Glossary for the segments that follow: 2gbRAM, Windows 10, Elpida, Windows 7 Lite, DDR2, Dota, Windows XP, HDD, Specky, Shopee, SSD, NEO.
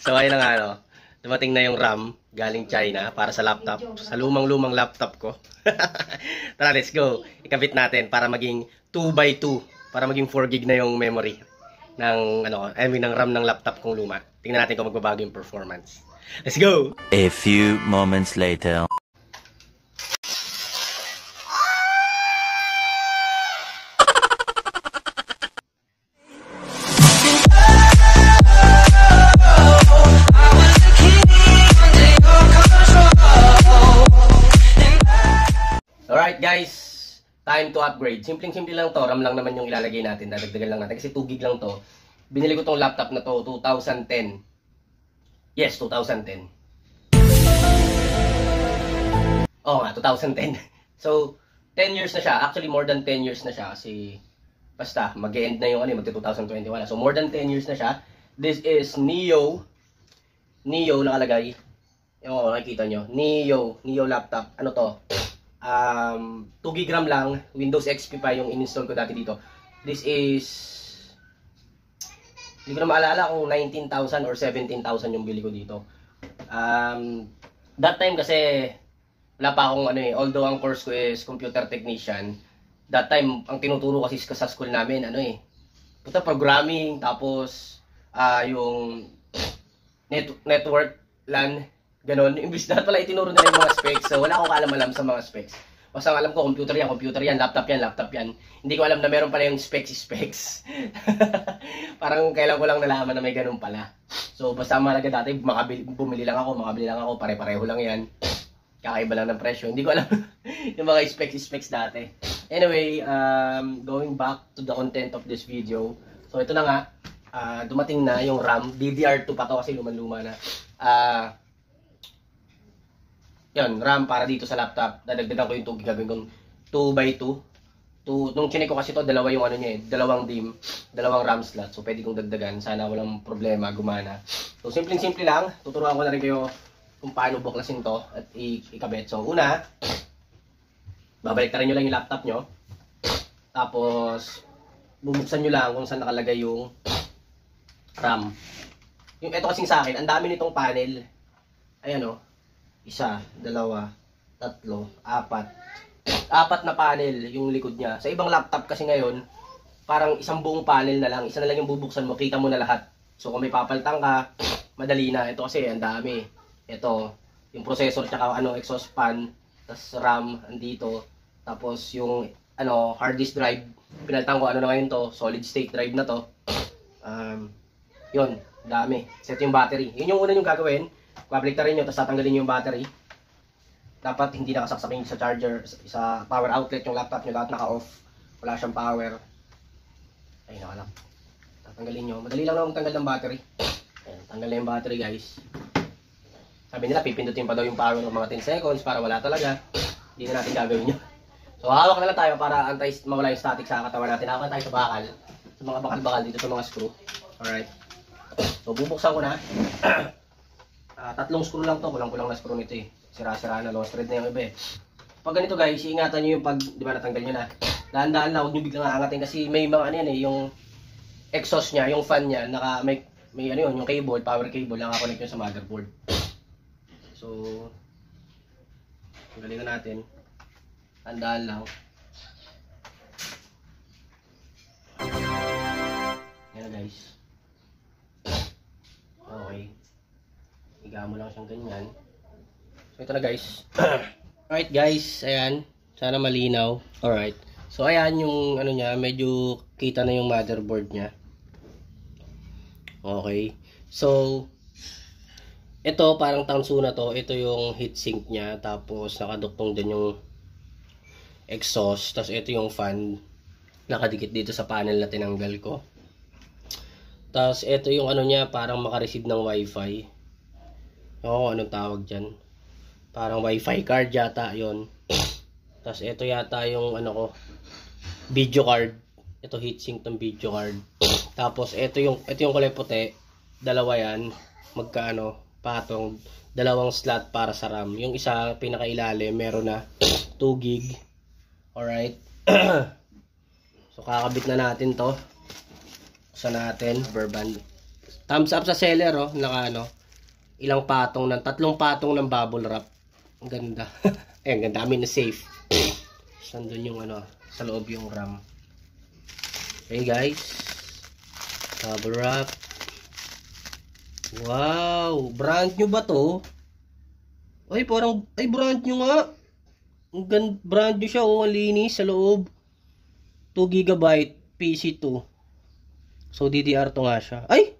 So ayun na nga, no? Dumating na yung RAM galing China para sa laptop, sa lumang-lumang laptop ko. Tara, let's go. Ikabit natin para maging 2x2, para maging 4GB na yung memory ng ano, I mean ng RAM ng laptop kong luma. Tingnan natin kung magbabago yung performance. Let's go. A few moments later. Time to upgrade. Simpleng-simple lang to. RAM lang naman yung ilalagay natin. Dadagdagan lang natin. Kasi 2GB lang to. Binili ko tong laptop na to. 2010. Yes, 2010. Oo nga, 2010. So, 10 years na siya. Actually, more than 10 years na siya. Kasi, basta, mag-e-end na yung ano, magti-2021. So, more than 10 years na siya. This is NEO. NEO nakalagay. Oo, nakikita nyo. NEO. NEO laptop. Ano to? 2GB lang, Windows XP pa yung in-install ko dati dito. This is, hindi ko na maalala kung 19,000 or 17,000 yung bili ko dito. That time kasi wala pa akong ano eh, although ang course ko is computer technician, that time ang tinuturo kasi sa school namin ano eh, puta programming, tapos yung network LAN. Ganon, imbis na pala itinuro nila yung mga specs. So, wala akong kaalam-alam sa mga specs. Basta alam ko, computer yan, laptop yan. Hindi ko alam na meron pala yung specs. Parang kailan ko lang nalaman na may ganun pala. So, basta mahalaga dati, bumili lang ako, pare-pareho lang yan. Kakaiba lang ng presyo. Hindi ko alam yung mga specs dati. Anyway, going back to the content of this video. So, ito na nga, dumating na yung RAM. DDR2 pa to kasi luman-luma na. Yan, RAM para dito sa laptop. Dadagdagan ko yung 2GB. Gagawin kong 2x2. Nung chinek ko kasi to, dalawa yung ano niya eh. Dalawang DIM, dalawang RAM slot. So, pwede kong dagdagan. Sana walang problema, gumana. So, simpleng-simple lang. Tuturuan ko na rin kayo kung paano buklasin to at ikabit. So, una, babaliktarin nyo lang yung laptop nyo. Tapos, bubuksan nyo lang kung saan nakalagay yung RAM. Yung ito kasing sa akin, ang dami nitong panel. Ayan o. Oh. 1, 2, 3, 4. Apat na panel yung likod niya. Sa ibang laptop kasi ngayon, parang isang buong panel na lang. Isa na lang yung bubuksan mo, kita mo na lahat. So kung may papalitan ka, madali na. Ito kasi, ang dami. Ito, yung processor, tsaka ano, exhaust fan, tas RAM, andito. Tapos yung ano, hard disk drive. Pinalitan ko, ano na ngayon to, solid state drive na to. Yun, dami. Set yung battery. Yun yung una yung gagawin. Babaliktarin nyo, tapos tatanggalin nyo yung battery. Dapat hindi nakasaksakin sa charger, sa power outlet yung laptop nyo, lahat naka-off. Wala siyang power. Ayun, nakalap. Tatanggalin nyo. Madali lang naman tanggal ng battery. Ayun, tanggal na yung battery, guys. Sabi nila, pipindutin pa daw yung power ng mga 10 seconds para wala talaga. Hindi na natin gagawin nyo. So, hawak na lang tayo para antay mawala yung static sa katawan natin. Hawak tayo sa bakal. Sa mga bakal-bakal dito, sa mga screw. Alright. So, bubuksan ko na. Tatlong screw lang to, kulang-kulang na screw nito eh. Sira-sira na, lost thread na yung iba eh. Pag ganito guys, iingatan nyo yung pag, di ba natanggal nyo na. Dahan-dahan na, huwag nyo biglang aangatin kasi may mga ano yan eh, yung exhaust niya, yung fan niya, naka, may ano yun, yung cable, power cable, nakakonect nyo sa motherboard. So, tanggalin na natin. Dahan-dahan lang. Yan guys. Okay. Higa mo lang siyang ganyan. So, ito na guys. Alright guys, ayan. Sana malinaw. Alright. So, ayan yung ano niya. Medyo kita na yung motherboard niya. Okay. So, ito parang tanso na to. Ito yung heatsink niya. Tapos, nakaduktong din yung exhaust. Tapos, ito yung fan. Nakadikit dito sa panel na tinanggal ko. Tapos, ito yung ano niya. Parang makareceive ng wifi. Oo, anong tawag dyan? Parang wifi card yata yun. Tapos ito yata yung ano ko, video card. Ito heatsink ng video card. Tapos ito yung kulay puti. Dalawa yan. Magkaano, patong. Dalawang slot para sa RAM. Yung isa, pinakailalim, meron na 2GB. Alright. So kakabit na natin to. Sa natin, Thumbs up sa seller, oh. Naka ano, ilang patong ng, 3 patong ng bubble wrap. Ang ganda. Eh, ang ganda. I mean, safe. Sandun yung ano, sa loob yung RAM. Hey guys. Bubble wrap. Wow. Brand new ba to? Ay, parang, ay, brand new nga. Ang ganda, brand new siya, oh. Linis sa loob. 2GB PC2. So, DDR2 nga siya. Ay!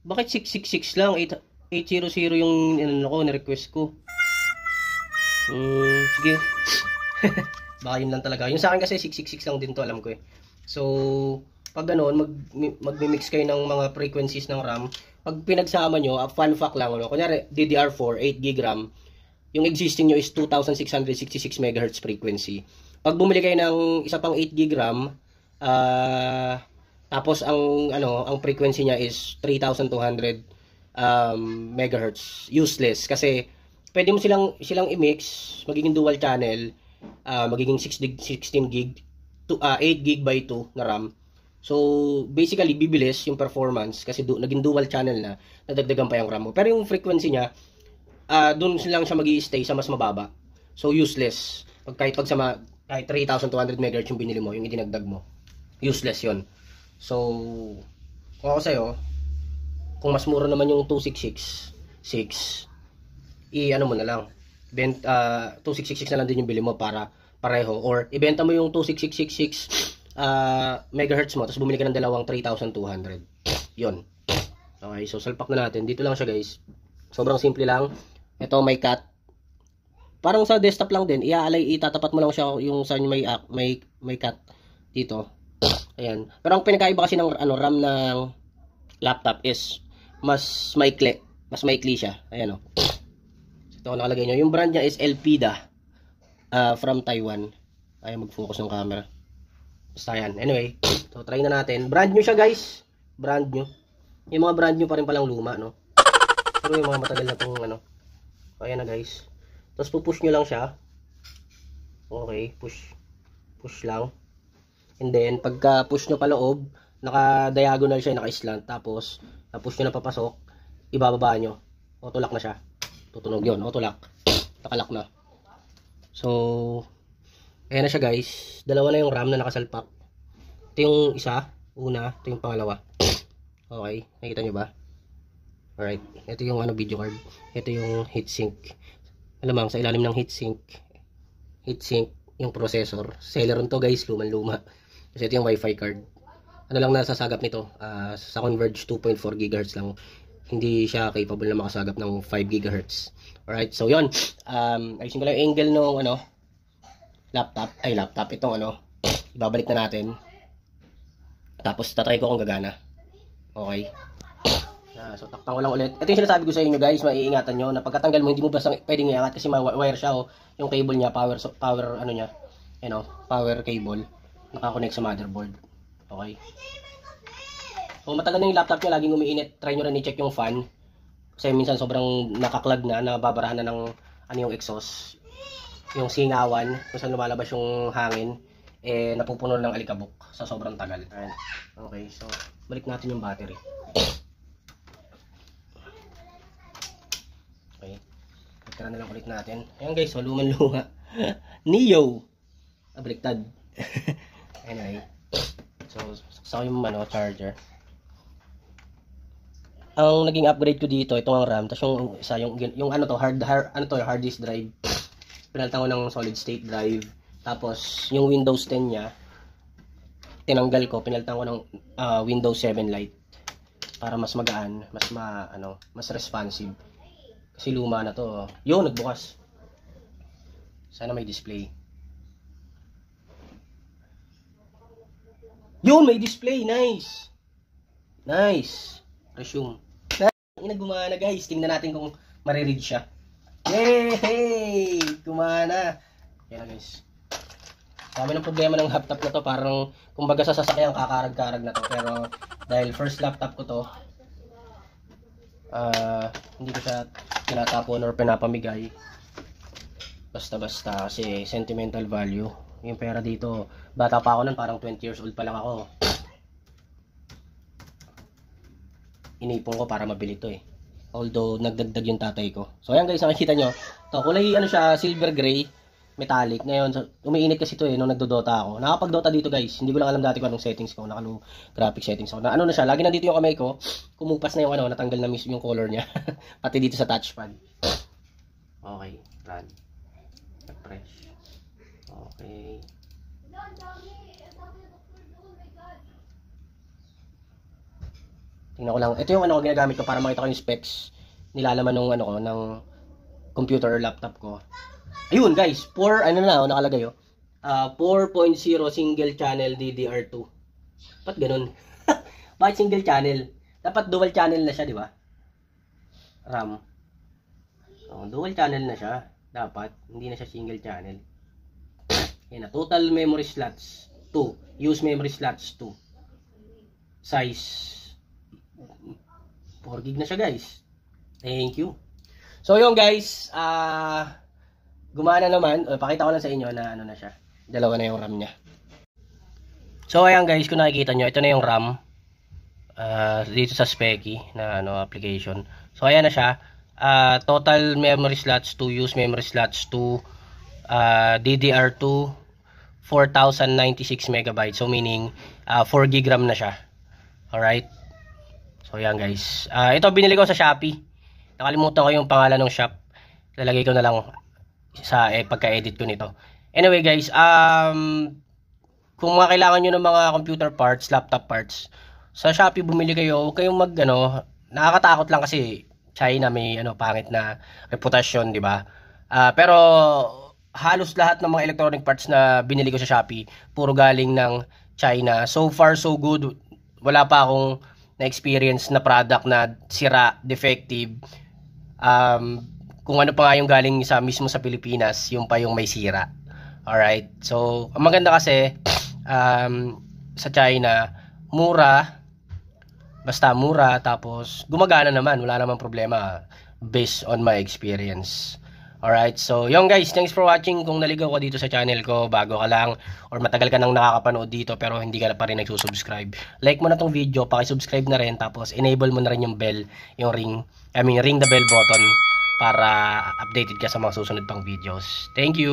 Bakit 666 lang? 800 yung ano ko, na-request ko. Sige. Baka yun lang talaga. Yung sa akin kasi 666 lang din to, alam ko eh. So, pag ganoon, magmi-mix kayo ng mga frequencies ng RAM. Pag pinagsama nyo, fun fact lang, ano, kunyari DDR4, 8GB RAM. Yung existing nyo is 2666 MHz frequency. Pag bumili kayo ng isa pang 8GB RAM, tapos ang ano, ang frequency niya is 3200 MHz. Useless kasi pwede mo silang i-mix, magiging dual channel, magiging 16GB to 8GB/2 na RAM. So basically bibilis yung performance kasi naging dual channel na, nadagdagan pa yung RAM mo. Pero yung frequency niya doon lang siya magi-stay sa mas mababa. So useless. Kahit 3,200 MHz yung binili mo, yung idinagdag mo, useless yon. So, kung ako sa'yo, kung mas mura naman yung 2666, i-ano mo na lang, 2666 na lang din yung bili mo para pareho. Or, ibenta mo yung 2666 MHz mo, tapos bumili ka ng dalawang 3,200. Yun. Okay, so salpak na natin. Dito lang siya guys. Sobrang simple lang. Ito, may cut. Parang sa desktop lang din, itatapat mo lang siya yung sa may cut dito. Ayan. Pero ang pinakaiba kasi ng ano, RAM ng laptop is mas maikli siya. Ayan oh. Ito nakalagay niyo. Yung brand niya is Elpida from Taiwan. Ay mag-focus ng camera. Basta yan. Anyway, so try na natin. Brand new siya, guys. Brand new. Yung mga brand new pa rin palang luma, no. Pero yung mga matagal na tong ano. Ayan na, guys. Tapos pupush nyo lang siya. Okay, push. Push lang. And then, pagka push nyo paloob, naka-diagonal siya, naka-slant. Tapos, push nyo na papasok, ibababa nyo. Auto-lock na siya. Tutunog yun, auto-lock. Naka-lock na. So, ayan na siya guys. Dalawa na yung RAM na nakasalpak. Ito yung isa, una. Ito yung pangalawa. Okay, nakita nyo ba? Alright, ito yung ano, video card. Ito yung heatsink. Alamang sa ilalim ng heatsink yung processor. Seller nito guys, luma. Kasi ito yung wifi card. Ano lang nasasagap nito? Sa Converge 2.4 GHz lang. Hindi siya capable na makasagap ng 5 GHz. Alright, so yun. Ayusin ko lang yung angle ng ano, laptop. Itong ano, ibabalik na natin. Tapos tatry ko kung gagana. Okay. So takpan ko lang ulit. Ito yung sinasabi ko sa inyo guys, maiingatan nyo na pagkatanggal mo, hindi mo basta pwedeng iangat kasi ma-wire siya, oh. Yung cable niya, power ano niya, you know, power cable naka-connect sa motherboard. Okay. Kung matagal na yung laptop niya, laging umiinit, try nyo rin i-check yung fan kasi minsan sobrang nakaklag na, nababarahan na ng ano yung exhaust, yung singawan kung saan lumalabas yung hangin, eh napupuno ng alikabok sa sobrang tagal. Okay, so balik natin yung battery. Tara na lang ulit natin. Ayan guys, waluman-luma. NEO. Abaliktad. Anyway. So, saksak yung ano, charger. Ang naging upgrade ko dito, ito ang RAM. Tapos yung isa, yung ano to, hard disk drive. Pinalitan ko ng solid state drive. Tapos, yung Windows 10 niya, tinanggal ko. Pinalitan ko ng Windows 7 Lite. Para mas magaan, mas responsive. Si luma na to. Yun, nagbukas. Sana may display. Yun, may display. Nice. Nice. Resume. Gumana guys. Tingnan natin kung mariread siya. Yay! Gumana. Yan guys. Sabi ng problema ng laptop na to. Parang, kumbaga sa sasakyang kakarag-karag na to. Pero, dahil first laptop ko to, hindi ko siya tinatapon or pinapamigay basta-basta kasi sentimental value yung pera dito. Bata pa ako nun, parang 20 years old pa lang ako. inipon ko para mabili ito eh. Although nagdagdag yung tatay ko. So ayan guys, nakikita nyo to, kulay ano siya, silver gray metallic. Ngayon umiinit kasi ito eh nung nagdodota ako. Nakapagdota dito guys. Hindi ko lang alam dati kung anong settings ko, nakano graphic settings ako. Na ano na siya, lagi na dito yung kamay ko. Kumupas na yung ano, natanggal na mismo yung color niya. Pati dito sa touchpad. Okay, run. Refresh. Okay. Tingnan ko lang. Ito yung ano ko ginagamit ko para makita ko yung specs nilalaman ng ano ko ng computer or laptop ko. Ayun guys, 4 ano na nakalagay oh. 4.0 single channel DDR2. Dapat ganun. Bakit single channel? Dapat dual channel na siya, di ba? RAM. Oh, dual channel na siya. Dapat hindi na siya single channel. Yan na, total memory slots 2, use memory slots 2. Size 4 gig na siya guys. Thank you. So yun guys, gumana naman. Pakita ko lang sa inyo na ano na siya. Dalawa na yung RAM niya. So ayan guys, kung nakikita nyo, ito na yung RAM. Dito sa Specky na ano application. So ayan na siya. Total memory slots 2, use memory slots 2, DDR2, 4096 MB. So meaning 4 gig RAM na siya. Alright. So yan guys, ito binili ko sa Shopee. Nakalimutan ko yung pangalan ng shop. Lalagay ko na lang sa pagka-edit ko nito. Anyway guys, kung mga kailangan nyo ng mga computer parts, laptop parts, sa Shopee bumili kayo. Huwag kayong mag ano, nakakatakot lang kasi China may ano, pangit na reputasyon, di ba? Pero halos lahat ng mga electronic parts na binili ko sa Shopee puro galing ng China. So far so good. Wala pa akong na experience na product na sira, defective. Kung ano pa nga yung galing sa mismo sa Pilipinas, yung pa yung may sira. Alright, so ang maganda kasi sa China, mura, basta mura, tapos gumagana naman, wala namang problema based on my experience. Alright, so yun guys, thanks for watching. Kung naligaw ka dito sa channel ko, bago ka lang, or matagal ka nang nakakapanood dito pero hindi ka na pa rin nagsusubscribe, like mo na tong video, pakisubscribe na rin, tapos enable mo na rin yung bell, yung ring the bell button para updated ka sa mga susunod pang videos. Thank you!